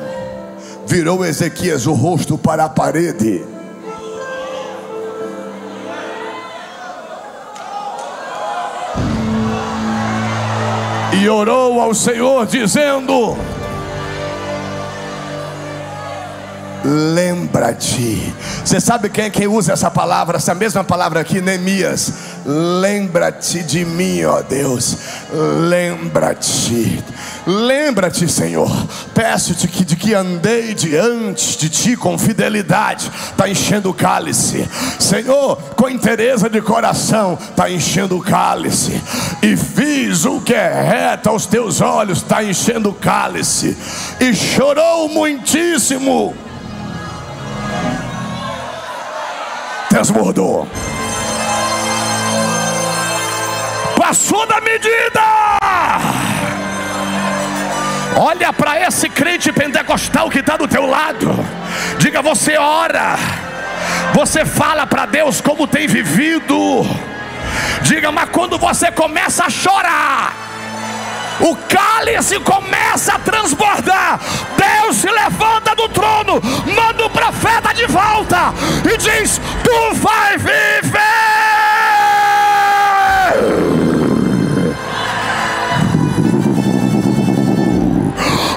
virou Ezequias o rosto para a parede. E orou ao Senhor dizendo: lembra-te. Você sabe quem é que usa essa palavra, essa mesma palavra aqui? Neemias. Lembra-te de mim, ó Deus. Lembra-te. Lembra-te, Senhor. Peço-te que de que andei diante de ti com fidelidade. Está enchendo o cálice, Senhor, com inteireza de coração. Está enchendo o cálice. E fiz o que é reto aos teus olhos. Está enchendo o cálice. E chorou muitíssimo. Transbordou, passou da medida. Olha Diga para esse crente pentecostal que está do teu lado, diga: você ora, você fala para Deus como tem vivido. Diga, mas quando você começa a chorar, o cálice começa a transbordar, Deus se levanta do trono, manda o profeta de volta e diz: tu vai viver.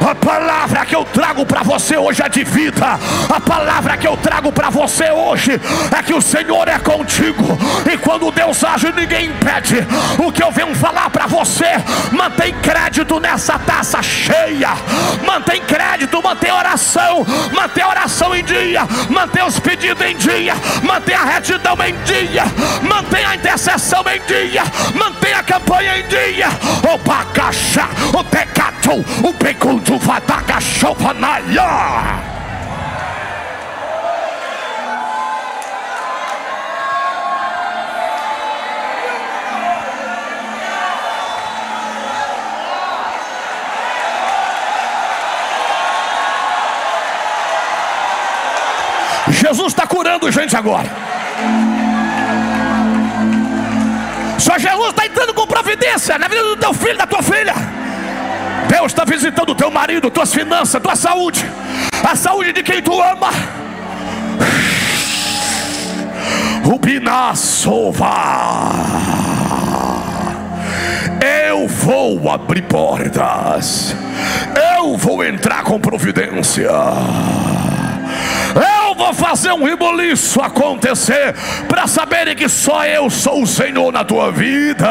A palavra que eu trago para você hoje é de vida. A palavra que eu trago para você hoje é que o Senhor é contigo, e quando Deus age, ninguém impede. O que eu venho falar para você, mantém crédito nessa taça cheia, mantém crédito, mantém oração, mantém oração em dia, mantém os pedidos em dia, mantém a retidão em dia, mantém a intercessão em dia, mantém a campanha em dia. O bacaxá, o pecado, o pecado Jesus está curando gente agora. Só Jesus está entrando com providência na vida do teu filho, da tua filha. Deus está visitando o teu marido, tuas finanças, tua saúde, a saúde de quem tu ama. Rubina Sova, eu vou abrir portas, eu vou entrar com providência, eu vou fazer um reboliço acontecer para saberem que só eu sou o Senhor na tua vida.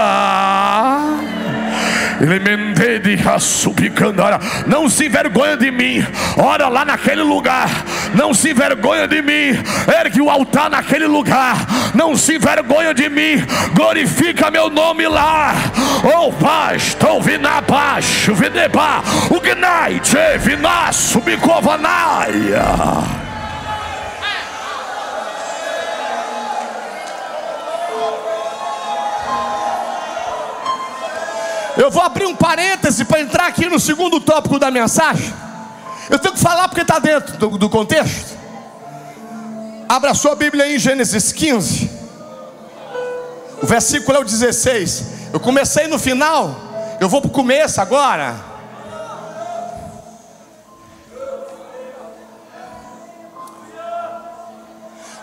Não se envergonha de mim. Ora lá naquele lugar. Não se envergonha de mim. Ergue o altar naquele lugar. Não se envergonha de mim. Glorifica meu nome lá. Oh Pai, estou vindo abaixo. Vineba, o Gnai, Tcheviná, Subicovanai. Eu vou abrir um parêntese para entrar aqui no segundo tópico da mensagem. Eu tenho que falar porque está dentro do, do contexto. Abra sua Bíblia aí em Gênesis quinze. O versículo é o dezesseis. Eu comecei no final, eu vou para o começo agora.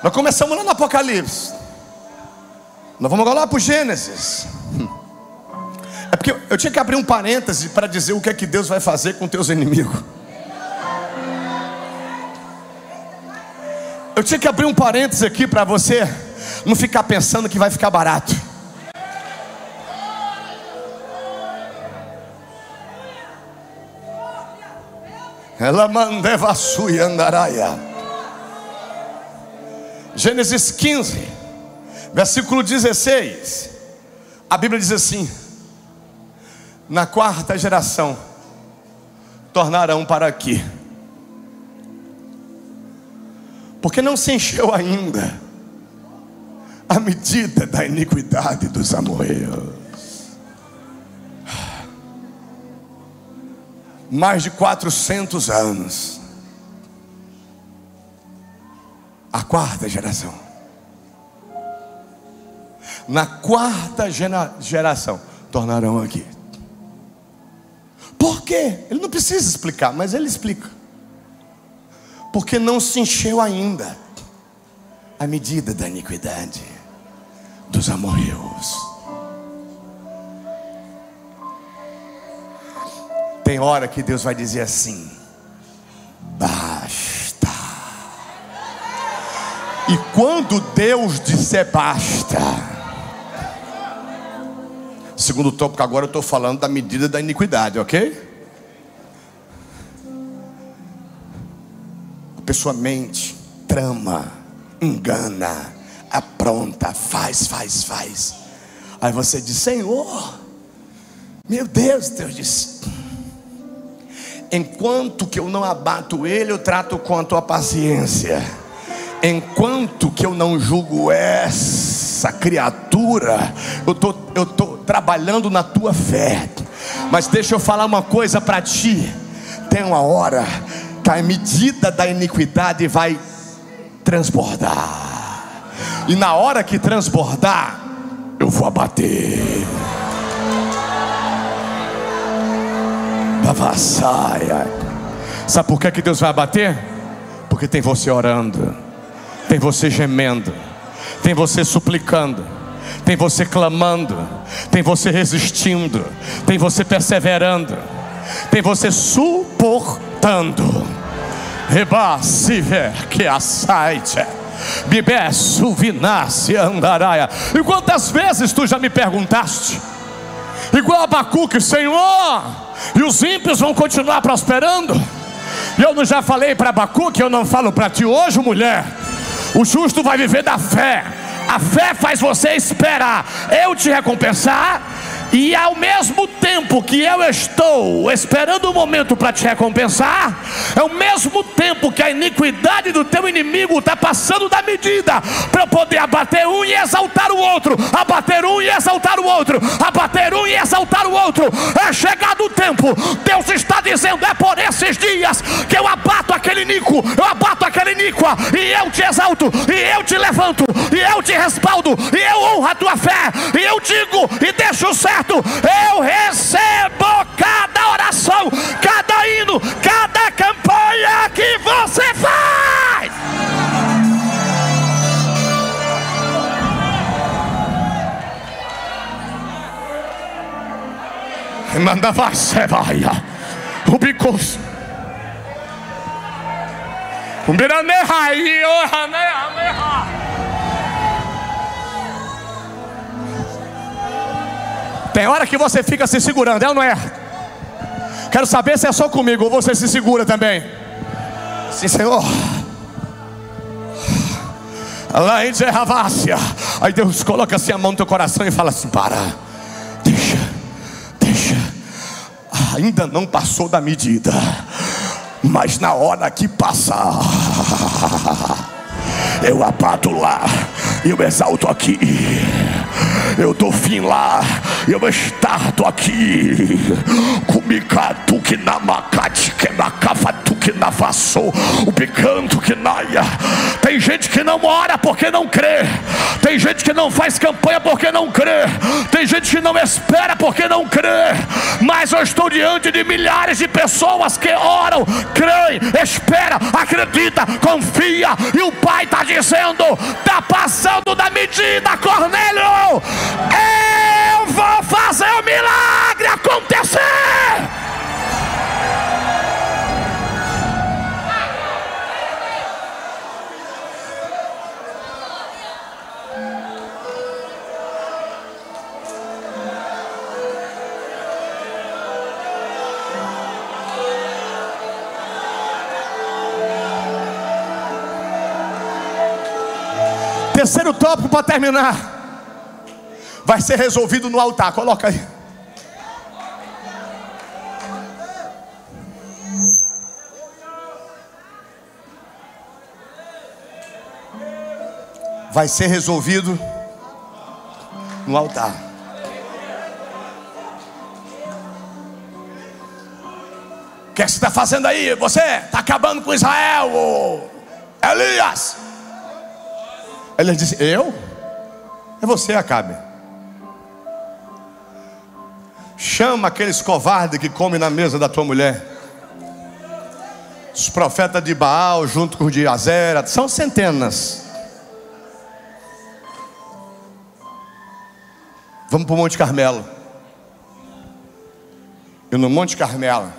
Nós começamos lá no Apocalipse. Nós vamos agora lá para o Gênesis. É porque eu tinha que abrir um parêntese para dizer o que é que Deus vai fazer com teus inimigos. Eu tinha que abrir um parêntese aqui para você não ficar pensando que vai ficar barato. Ela mandeva sui andaraia. Gênesis quinze, versículo dezesseis. A Bíblia diz assim: na quarta geração tornarão para aqui, porque não se encheu ainda a medida da iniquidade dos amorreus. Mais de quatrocentos anos. A quarta geração. Na quarta gera, geração tornarão aqui. Por quê? Ele não precisa explicar, mas ele explica. Porque não se encheu ainda a medida da iniquidade dos amorreus. Tem hora que Deus vai dizer assim: basta. E quando Deus disser basta... Segundo tópico, agora eu estou falando da medida da iniquidade, ok? A pessoa mente, trama, engana, apronta, faz, faz, faz. Aí você diz: Senhor, meu Deus. Deus diz: enquanto que eu não abato ele, eu trato com a tua paciência. Enquanto que eu não julgo essa criatura, eu tô, eu tô trabalhando na tua fé. Mas deixa eu falar uma coisa para ti. até uma hora que a medida da iniquidade vai transbordar, e na hora que transbordar, eu vou abater. Sabe por que Deus vai abater? Porque tem você orando, tem você gemendo, tem você suplicando, tem você clamando, tem você resistindo, tem você perseverando, tem você suportando. Rebaciver que a saite bibé suvinasse andaraia. E quantas vezes tu já me perguntaste, igual Habacuque, Senhor, e os ímpios vão continuar prosperando? Eu não já falei para Habacuque, eu não falo para ti hoje, mulher, o justo vai viver da fé. A fé faz você esperar eu te recompensar, e ao mesmo tempo que eu estou esperando o momento para te recompensar, é o mesmo tempo que a iniquidade do teu inimigo está passando da medida, para eu poder abater um e exaltar o outro, abater um e exaltar o outro, abater um e exaltar o outro. É chegado o tempo. Deus está dizendo: é por esses dias que eu abato aquele iníquo, eu abato aquela iníqua, e eu te exalto, e eu te levanto, e eu te respaldo, e eu honro a tua fé, e eu digo e deixo certo. Eu recebo cada oração, cada hino, cada campanha que você faz. Manda você vai, o bicos, o biraneha e o raneha. Tem hora que você fica se segurando, é ou não é? Quero saber se é só comigo ou você se segura também. Sim, Senhor. Aí Deus coloca assim a mão no teu coração e fala assim: para, deixa, deixa. Ainda não passou da medida, mas na hora que passar, eu abato lá, eu exalto aqui, eu dou fim lá, eu estarto aqui. Kumikatu que na macate, que na cafatu que na façou, o picanto que naia. Tem gente que não ora porque não crê, tem gente que não faz campanha porque não crê, tem gente que não espera porque não crê. Mas eu estou diante de milhares de pessoas que oram, creem, esperam, acreditam, confiam, e o Pai está dizendo: está passando da medida, Cornélio. Eu vou fazer o milagre acontecer. Terceiro tópico para terminar. Vai ser resolvido no altar, coloca aí. Vai ser resolvido no altar. O que é que você está fazendo aí? Você está acabando com Israel, ô Elias. Elias disse: eu? É você, Acabe. Chama aqueles covardes que comem na mesa da tua mulher. Os profetas de Baal, junto com os de Azera, são centenas. Vamos para o Monte Carmelo. E no Monte Carmelo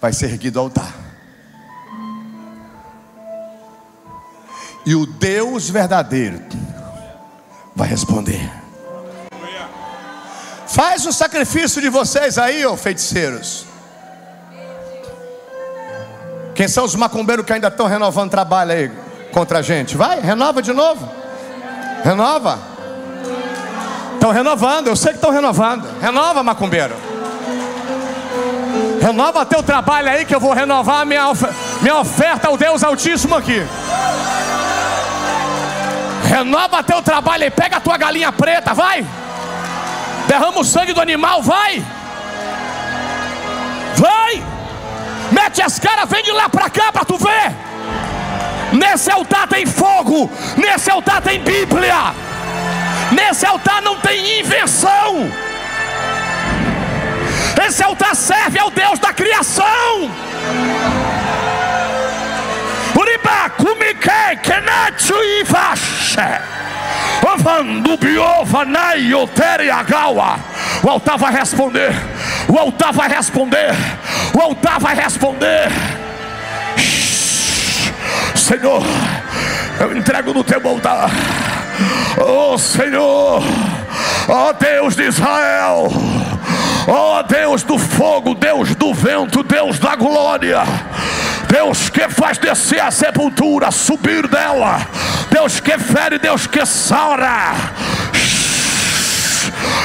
vai ser erguido o altar. E o Deus verdadeiro vai responder. Faz o sacrifício de vocês aí, ô feiticeiros. Quem são os macumbeiros que ainda estão renovando trabalho aí contra a gente? Vai, renova de novo. Renova. Estão renovando, eu sei que estão renovando. Renova, macumbeiro. Renova teu trabalho aí, que eu vou renovar a minha, of minha oferta ao Deus Altíssimo aqui. Renova teu trabalho aí, pega a tua galinha preta, vai. Derrama o sangue do animal, vai. mete as caras, vem de lá para cá para tu ver. Nesse altar tem fogo, nesse altar tem Bíblia, nesse altar não tem invenção. Esse altar serve ao Deus da criação. O altar vai responder, o altar vai responder, o altar vai responder. Senhor, eu entrego no teu altar. Oh Senhor, oh Deus de Israel, oh Deus do fogo, Deus do vento, Deus da glória, Deus que faz descer a sepultura, subir dela, Deus que fere, Deus que sara.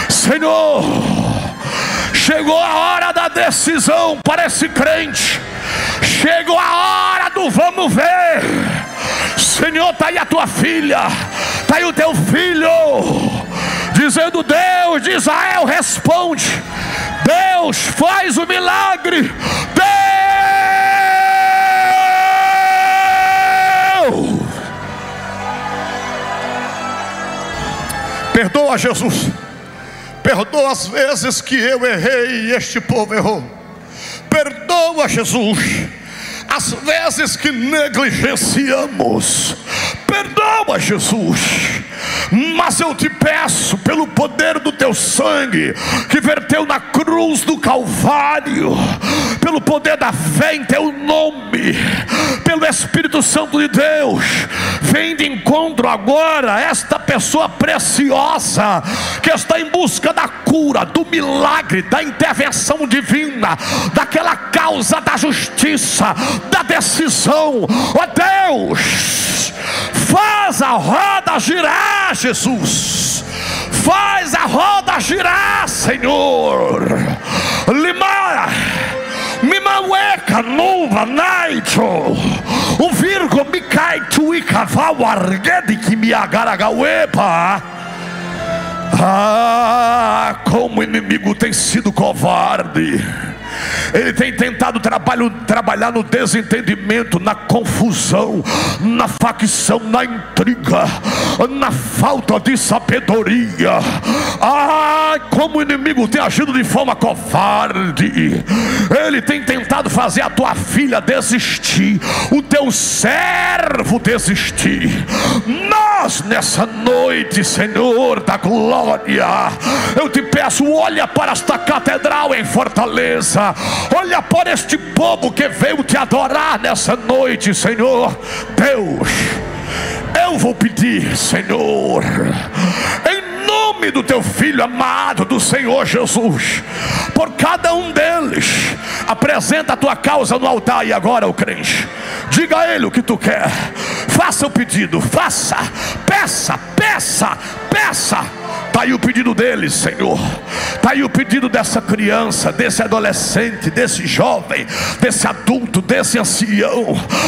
Senhor, chegou a hora da decisão para esse crente, chegou a hora do vamos ver. Senhor, está aí a tua filha, está aí o teu filho, dizendo: Deus de Israel, responde, Deus faz o milagre, Deus. Perdoa, Jesus, perdoa as vezes que eu errei e este povo errou. Perdoa, Jesus, as vezes que negligenciamos. Perdoa, Jesus, mas eu te peço, pelo poder do teu sangue que verteu na cruz do Calvário, pelo poder da fé em teu nome, pelo Espírito Santo de Deus, vem de encontro agora esta pessoa preciosa que está em busca da cura, do milagre, da intervenção divina, daquela causa da justiça, da decisão. Ó Deus, faz a roda girar, Jesus, faz a roda girar, Senhor. Limara, Mimaueca, Nuva, Naito, o Virgo, Micai, Tuica, Val, Arguede, que me agaragauepa. Ah, como o inimigo tem sido covarde! Ele tem tentado trabalho, trabalhar no desentendimento, na confusão, na facção, na intriga, na falta de sabedoria. Ah, como o inimigo tem agido de forma covarde! Ele tem tentado fazer a tua filha desistir, o teu servo desistir. Nós, nessa noite, Senhor da glória, eu te peço, olha para esta catedral em Fortaleza, olha por este povo que veio te adorar nessa noite, Senhor. Deus, eu vou pedir, Senhor, em nome do teu filho amado, do Senhor Jesus, por cada um deles. Apresenta a tua causa no altar e agora, o crente, diga a ele o que tu quer, faça o pedido, faça, peça, peça, peça. Está aí o pedido deles, Senhor. Está aí o pedido dessa criança, desse adolescente, desse jovem, desse adulto, desse ancião.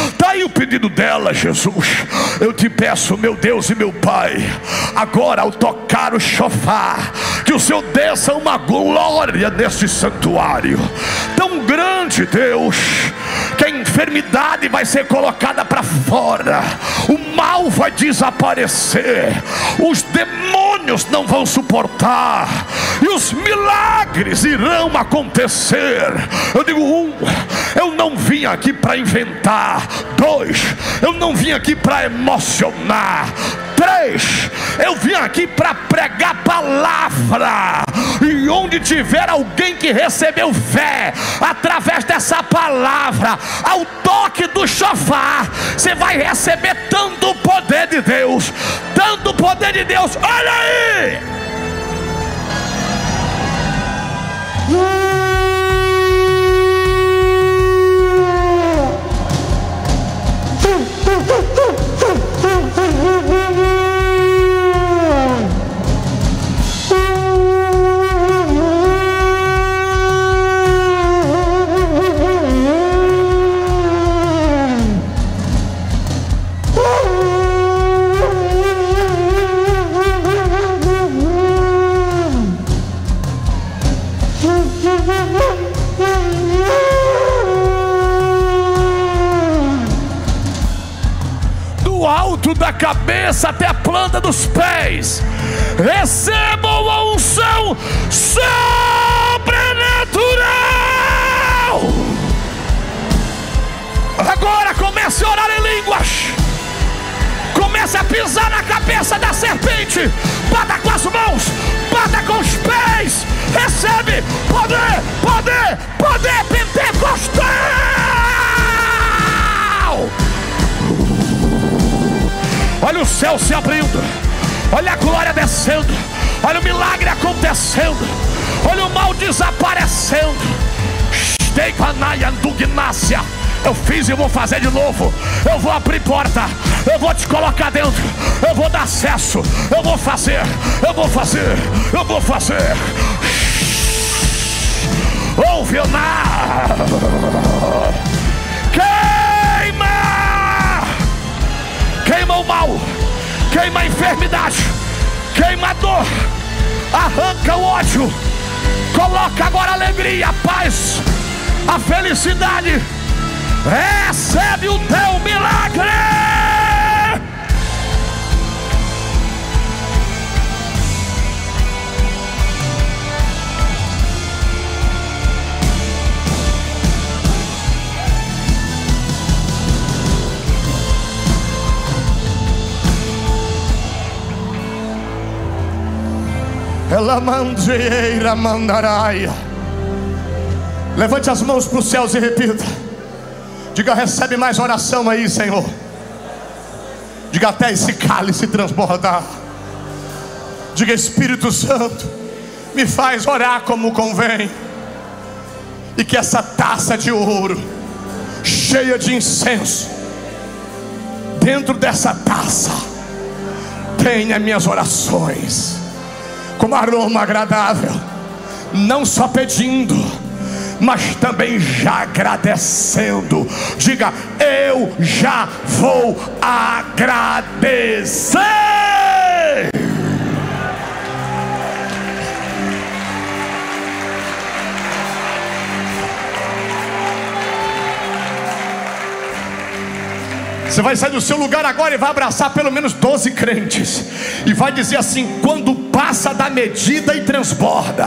Está aí o pedido dela, Jesus. Eu te peço, meu Deus e meu Pai, agora ao tocar o chofar, que o Senhor desça uma glória neste santuário tão grande, Deus, que a enfermidade vai ser colocada para fora, o mal vai desaparecer, os demônios não vão suportar e os milagres irão acontecer. Eu digo: um, eu não vim aqui para inventar. Dois, eu não vim aqui para emocionar. Três, eu vim aqui para pregar palavra, e onde tiver alguém que recebeu fé através dessa palavra, ao toque do chofar, você vai receber tanto poder de Deus, tanto poder de Deus. Olha aí! da cabeça até a planta dos pés. Recebam a unção sobrenatural. Agora comece a orar em línguas. Comece a pisar na cabeça da serpente. Bata com as mãos, bata com os pés. Recebe poder, poder, poder pentecostal. Olha o céu se abrindo. Olha a glória descendo. Olha o milagre acontecendo. Olha o mal desaparecendo. Eu fiz e vou fazer de novo. Eu vou abrir porta. Eu vou te colocar dentro. Eu vou dar acesso. Eu vou fazer. Eu vou fazer. Eu vou fazer. Ouve o mar. Queima. Queima o mal. Queima a enfermidade. Queima a dor. Arranca o ódio. Coloca agora a alegria, a paz, a felicidade. Recebe o teu milagre. Ela mandeira mandaraia. Levante as mãos para os céus e repita. Diga, recebe mais oração aí, Senhor. Diga, até esse cálice transbordar. Diga, Espírito Santo, me faz orar como convém. E que essa taça de ouro, cheia de incenso, dentro dessa taça, tenha minhas orações, como aroma agradável, não só pedindo, mas também já agradecendo. Diga, eu já vou agradecer. Você vai sair do seu lugar agora e vai abraçar pelo menos doze crentes e vai dizer assim: quando passa da medida e transborda.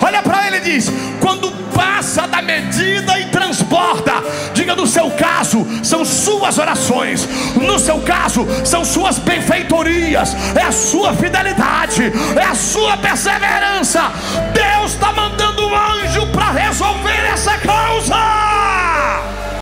Olha para ele e diz: quando passa da medida e transborda. Diga, no seu caso são suas orações, no seu caso são suas benfeitorias, é a sua fidelidade, é a sua perseverança. Deus está mandando um anjo para resolver essa causa.